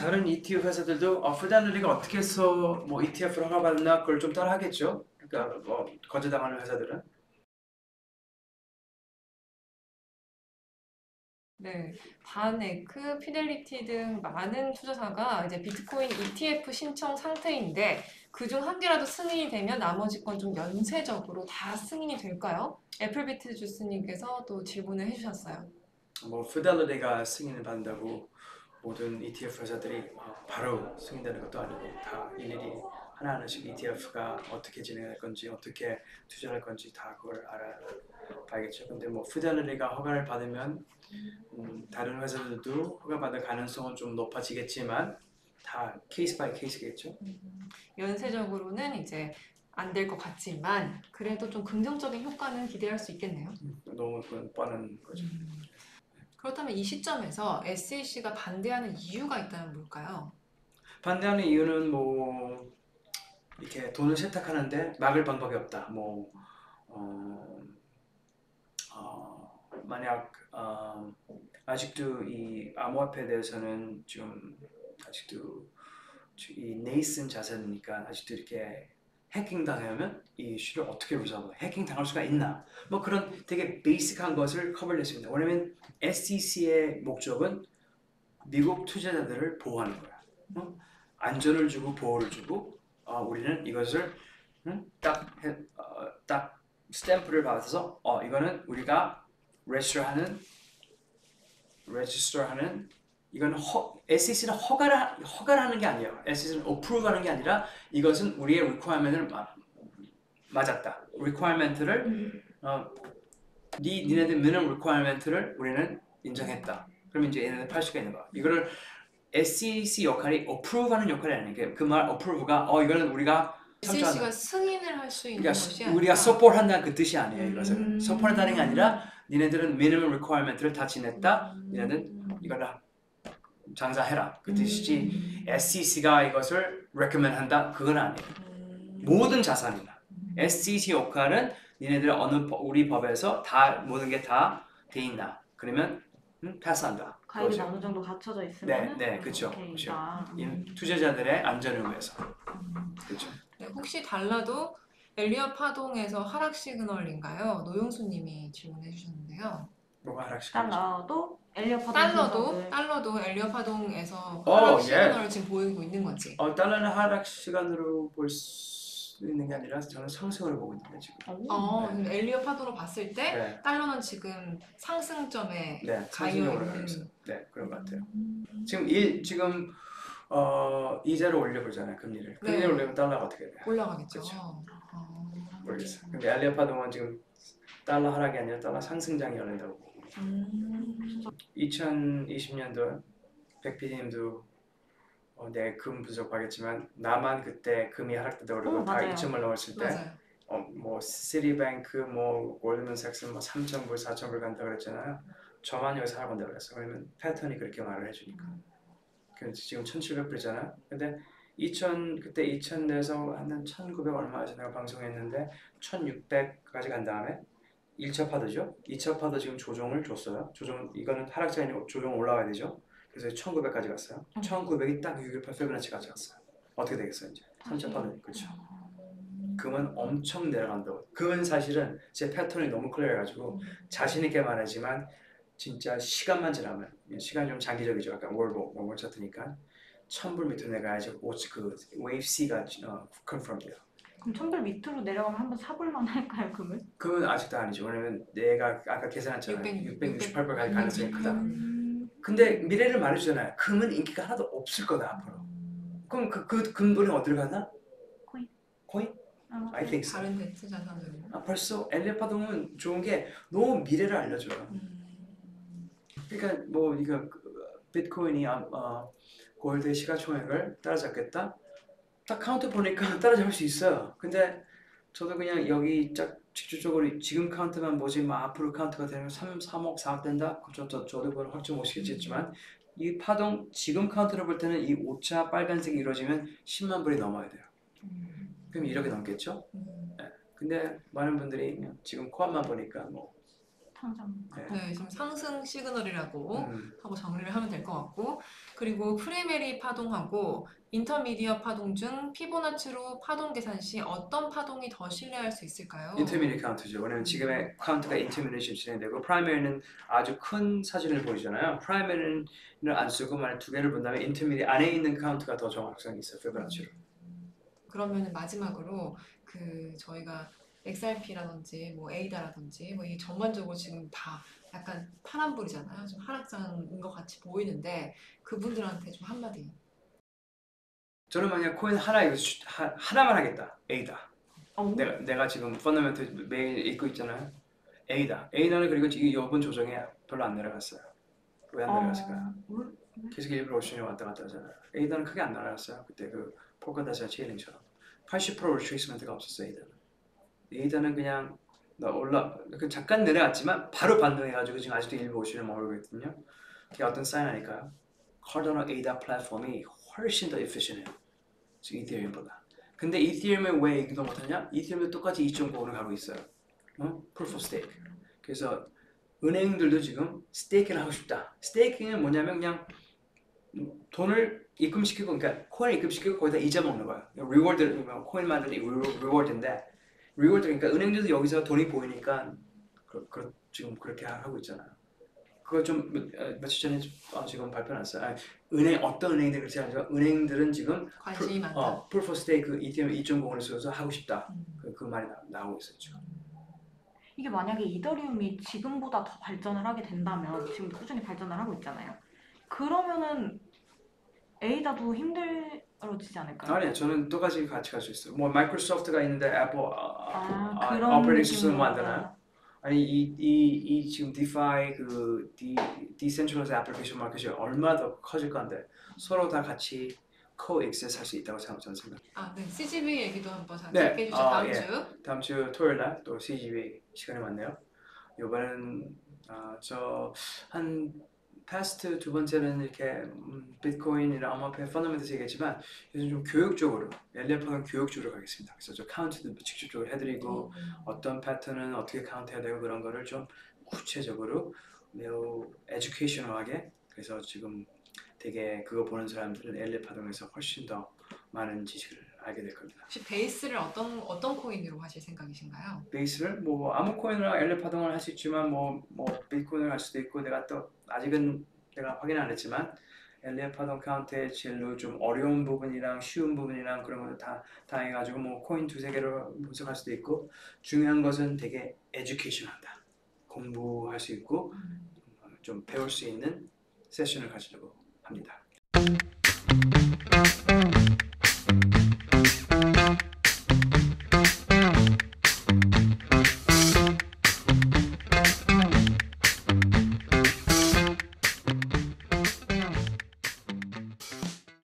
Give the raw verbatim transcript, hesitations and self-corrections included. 다른 이티에프 회사들도 어, 프리다널리가 어떻게 해서 뭐 이티에프를 허가받나 그걸 좀 따라 하겠죠. 그러니까 뭐 거절당하는 회사들은. 네, 반에크, 피델리티 등 많은 투자사가 이제 비트코인 이티에프 신청 상태인데 그중 한 개라도 승인이 되면 나머지 건 좀 연쇄적으로 다 승인이 될까요? 애플비트 주스님께서 또 질문을 해주셨어요. 뭐 피델리티가 승인을 받는다고 모든 이티에프 회사들이 바로 승인되는 것도 아니고 다 일일이 하나하나씩 이티에프가 어떻게 진행할 건지 어떻게 투자할 건지 다 그걸 알아봐야겠죠. 근데 뭐 피델리티가 허가를 받으면 음, 다른 회사들도 허가받을 가능성은 좀 높아지겠지만 다 케이스 바이 케이스겠죠. 음, 연쇄적으로는 이제 안 될 것 같지만 그래도 좀 긍정적인 효과는 기대할 수 있겠네요. 음, 너무 그건 뻔한 거죠. 음. 그렇다면 이 시점에서 에스이씨가 반대하는 이유가 있다면 뭘까요? 반대하는 이유는 뭐 이렇게 돈을 세탁하는데 막을 방법이 없다. 뭐 어, 어, 만약 어, 아직도 이 암호화폐에 대해서는 좀 아직도 이 네이슨 자세니까 아직도 이렇게 해킹 당하면 이 이슈를 어떻게 리solve? 해킹 당할 수가 있나? 뭐 그런 되게 베이직한 것을 커버를 했습니다. 왜냐면 에스이씨의 목적은 미국 투자자들을 보호하는 거야. 응? 안전을 주고 보호를 주고 어, 우리는 이것을 응? 딱, 해, 어, 딱 스탬프를 받아서 어, 이거는 우리가 레지스터하는 레지스터하는 이건 허, 에스이씨는 허가를, 허가를 하는 게 아니에요. 에스이씨는 어프로브하는 게 아니라 이것은 우리의 requirement을 마, 맞았다. requirement를 어, 니, 니네들 minimum requirement를 우리는 인정했다. 그럼 이제 얘네들 팔 수가 있는 거야. 이거를 에스이씨 역할이 어프로브하는 역할이 아니에요. 그 말 어프로브가 어 이거는 우리가 에스이씨가 참조한다. 승인을 할 수 있는 그러니까 것이 아니라 우리가 서포트한다는 그 뜻이 아니에요. 음. 이것을 서포트한다는 게 아니라 니네들은 minimum requirement를 다 지냈다. 음. 니네는 이거를 장사해라 그 뜻이지. 음. 에스이씨가 이것을 recommend한다 그건 아니에요. 음. 모든 자산이나 음. 에스이씨 역할은 니네들 어느 우리 법에서 다 모든 게 다 돼 있나 그러면 음, 패스한다. 가입이 어느 정도 갖춰져 있으면 네, 네, 그렇죠. 그렇죠. 음. 투자자들의 안전을 위해서. 음. 그렇죠. 네, 혹시 달라도 엘리엇 파동에서 하락 시그널인가요? 노용수님이 질문해 주셨는데요. 뭐가 하락 시그널? 달러도 엘리엇 파동. 달러도 달러도 엘리엇 파동에서 오, 하락 시그널을 예. 지금 보이고 있는 거지. 어, 달러는 하락 시간으로 볼 수 있는 게 아니라 저는 상승을 보고 있는 거지. 어, 네. 엘리엇 파동으로 봤을 때 네. 달러는 지금 상승점에 네, 가여 있는. 네, 그런 것 같아요. 음. 지금 일 지금 어 이자를 올려보잖아요, 금리를. 금리를 네. 올리면 달러가 어떻게 돼요? 올라가겠죠. 그렇죠. 아, 모르겠어요. 음. 근데 엘리엇 파동은 지금 달러 하락이 아니라 달러 상승장이 열린다고 보고. 음. 이천이십 년도 백피디님도 어, 내 금 부족하겠지만 나만 그때 금이 하락되다고 그러고 음, 다 이천만 넘었을 때 뭐 어, 시티뱅크, 뭐 골드만삭스 뭐 삼천 불, 사천 불 간다 그랬잖아요. 저만 여기서 살아본다 그랬어. 왜냐면 패턴이 그렇게 말을 해주니까. 음. 그래서 지금 천칠백 불이잖아. 근데 이천 그때 이천 에서 한 천구백 얼마 전에 방송했는데 천육백까지 간 다음에 일 차 파도죠. 이 차 파도 지금 조정을 줬어요. 조정 이거는 하락장이 조정 올라가야 되죠. 그래서 천구백까지 갔어요. 음. 천구백이 딱 육 점 일팔 피부나치까지 갔어요. 어떻게 되겠어요 이제? 삼 차 파도 그렇죠. 금은 엄청 내려간다고. 금은 사실은 제 패턴이 너무 클리어해가지고 음. 자신 있게 말하지만. 진짜 시간만 지나면 시간이 좀 장기적이죠. 약간 월보 월보 차트니까 천불 밑으로 내려가야지 오츠 그 웨이브 C가 어, 컨펌돼요. 그럼 천불 밑으로 내려가면 한번 사볼만 할까요, 금은? 금은 아직도 아니죠. 왜냐면 내가 아까 계산했잖아요. 육백육십팔 불까지 가능성이 크다. 음. 근데 미래를 말해주잖아요. 금은 인기가 하나도 없을 거다 앞으로. 그럼 그, 그 금돈이 어디로 가나? 코인. 코인? 아, I think so. 다른 대체 자산들. 아 벌써 엘리엇 파동은 좋은 게 너무 미래를 알려줘요. 음. 그러니까 뭐 이거 비트코인이 어, 골드의 시가총액을 따라잡겠다. 딱 카운트 보니까 따라잡을 수 있어요. 근데 저도 그냥 여기 딱 직접적으로 지금 카운트만 보지 막 앞으로 카운트가 되면 삼, 삼억, 사억 된다. 저, 저, 저도 그걸 확정 못 시키겠지만 이 파동 지금 카운트로 볼 때는 이 오 차 빨간색이 이루어지면 십만 불이 넘어야 돼요. 그럼 일억이 넘겠죠? 네. 근데 많은 분들이 지금 코앞만 보니까 뭐 상승. 네, 지금 상승 시그널이라고 음. 하고 정리를 하면 될 것 같고, 그리고 프리메리 파동하고 인터미디어 파동 중 피보나치로 파동 계산 시 어떤 파동이 더 신뢰할 수 있을까요? 인터미디어 카운트죠. 왜냐면 지금의 카운트가 인터미디어에서 진행되고 프라이머리는 아주 큰 사진을 보이잖아요. 프라이머리는 안 쓰고 만약 두 개를 본다면 인터미디어 안에 있는 카운트가 더 정확성이 있어요. 피보나치로. 그러면 마지막으로 그 저희가 엑스알피라든지 뭐 에이다라든지 뭐 이게 전반적으로 지금 다 약간 파란불이잖아요. 좀 하락장인 것 같이 보이는데 그분들한테 좀 한마디. 저는 만약 코인 하나 이거 하, 하나만 하겠다. 에이다. 어? 내가 내가 지금 펀더멘트 매일 읽고 있잖아요. 에이다. 에이다는 그리고 이 요번 조정에 별로 안 내려갔어요. 왜 안 내려갔을까요? 어... 계속 일부러 오션이 왔다 갔다 하잖아요. 에이다는 크게 안 내려갔어요. 그때 그 포커다시아 체일링처럼 팔십 퍼센트 리트레이스먼트가 없었어요. 에이다는. 에이다는 그냥 올라 잠깐 내려갔지만 바로 반등해가지고 지금 아직도 일부 오션을 머물고 있거든요. 그게 어떤 사인 아닐까요? 카르다노 에이다 플랫폼이 훨씬 더 efficient해요. 지금 이더리움보다. 근데 이더리움을 왜 이기도 못하냐? 이더리움도 똑같이 이 점 오를 가고 있어요. 어? Proof of Stake. 그래서 은행들도 지금 스테이킹을 하고 싶다. 스테이킹은 뭐냐면 그냥 돈을 입금시키고, 그러니까 코인을 입금시키고 거기다 이자 먹는 거예요. 리워드, 코인 만드는 리워드인데 리워드, 그러니까 은행들도 여기서 돈이 보이니까 그, 그, 지금 그렇게 하고 있잖아요. 그거 좀 며칠 전에 어, 지금 발표났어요. 아니, 은행 어떤 은행들 그렇지 않죠? 은행들은 지금 관심이 많다. 어, Proof of Stake 그 이더리움 이 점 공을 써서 하고 싶다. 음. 그, 그 말이 나, 나오고 있어요 지금. 이게 만약에 이더리움이 지금보다 더 발전을 하게 된다면, 지금 꾸준히 발전을 하고 있잖아요. 그러면은 에이다도 힘들. 어려지지 않을까요? 아니요, 저는 똑같이 같이 갈 수 있어요. 뭐 마이크로소프트가 있는데 애플 오퍼레이팅 시스템 안 되나요? 아니 이 이 이 지금 디파이 그 디 디센트럴라이즈 애플리케이션 마켓이 얼마나 더 커질 건데 서로 다 같이 코엑세스 할 수 있다고 저는 생각해요. 아, 네, 씨지비 얘기도 한번 잠깐 해주죠. 어, 다음 예. 주 다음 주 토요일 날 또 씨지비 시간이 많네요. 이번엔 어, 저 한 패스트 두 번째는 이렇게 비트코인이랑 암호화폐 펀더멘트에서 얘기했지만 요즘 좀 교육적으로 엘리엇 교육적으로 가겠습니다. 그래서 저 카운트도 직접적으로 해드리고 음. 어떤 패턴은 어떻게 카운트해야 되고 그런 거를 좀 구체적으로 매우 에듀케이셔널하게, 그래서 지금 되게 그거 보는 사람들은 엘리엇 파동에서 훨씬 더 많은 지식을 알게 될 겁니다. 혹시 베이스를 어떤 어떤 코인으로 하실 생각이신가요? 베이스를 뭐 아무 코인이나 엘리엇 파동을 할 수 있지만 뭐 뭐 비트코인을 할 수도 있고, 내가 또 아직은 내가 확인 안 했지만 엘리엇 파동 카운트의 제일로 좀 어려운 부분이랑 쉬운 부분이랑 그런 것도 다 다 해가지고 뭐 코인 두세 개로 분석할 수도 있고, 중요한 것은 되게 에듀케이션한다, 공부할 수 있고 좀 배울 수 있는 세션을 가지려고 합니다.